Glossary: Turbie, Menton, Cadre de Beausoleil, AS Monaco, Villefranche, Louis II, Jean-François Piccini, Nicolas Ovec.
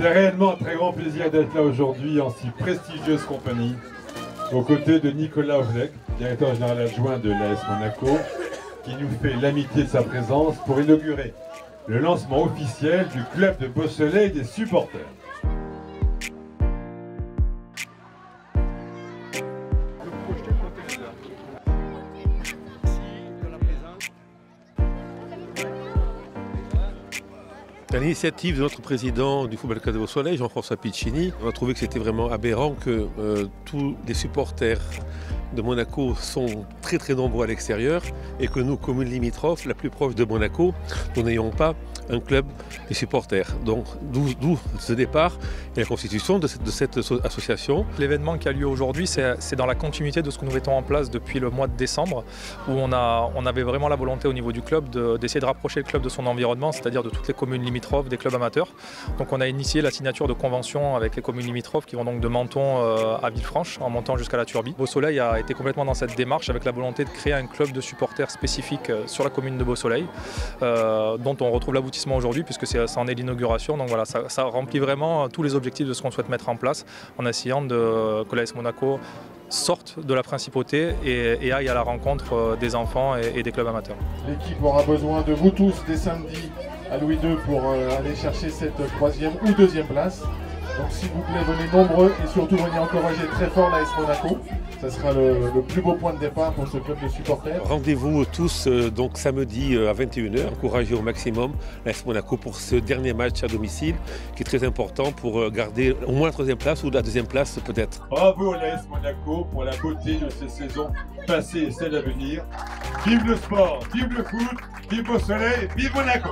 C'est réellement un très grand plaisir d'être là aujourd'hui en si prestigieuse compagnie, aux côtés de Nicolas Ovec, directeur général adjoint de l'AS Monaco, qui nous fait l'amitié de sa présence pour inaugurer le lancement officiel du Club de Beausoleil et des supporters. À l'initiative de notre président du football Cadre de Beausoleil, Jean-François Piccini, on a trouvé que c'était vraiment aberrant que tous les supporters de Monaco sont très nombreux à l'extérieur et que nous, commune limitrophe, la plus proche de Monaco, nous n'ayons pas un club des supporters. Donc d'où ce départ et la constitution de cette association. L'événement qui a lieu aujourd'hui, c'est dans la continuité de ce que nous mettons en place depuis le mois de décembre, où on avait vraiment la volonté au niveau du club d'essayer de rapprocher le club de son environnement, c'est-à-dire de toutes les communes limitrophes, des clubs amateurs. Donc on a initié la signature de conventions avec les communes limitrophes qui vont donc de Menton à Villefranche, en montant jusqu'à la Turbie. Beausoleil a été complètement dans cette démarche avec la volonté de créer un club de supporters spécifique sur la commune de Beausoleil, dont on retrouve l'aboutissement aujourd'hui puisque ça en est l'inauguration. Donc voilà, ça remplit vraiment tous les objectifs de ce qu'on souhaite mettre en place en essayant que l'AS Monaco sorte de la principauté et aille à la rencontre des enfants et des clubs amateurs. L'équipe aura besoin de vous tous dès samedi à Louis II pour aller chercher cette 3e ou 2e place. Donc s'il vous plaît, venez nombreux et surtout venez encourager très fort l'AS Monaco. Ce sera le plus beau point de départ pour ce club de supporters. Rendez-vous tous donc samedi à 21h, encouragez au maximum l'AS Monaco pour ce dernier match à domicile qui est très important pour garder au moins la 3e place ou la 2e place peut-être. Bravo à l'AS Monaco pour la beauté de ces saisons passées et celles à venir. Vive le sport, vive le foot, vive Beausoleil, vive Monaco.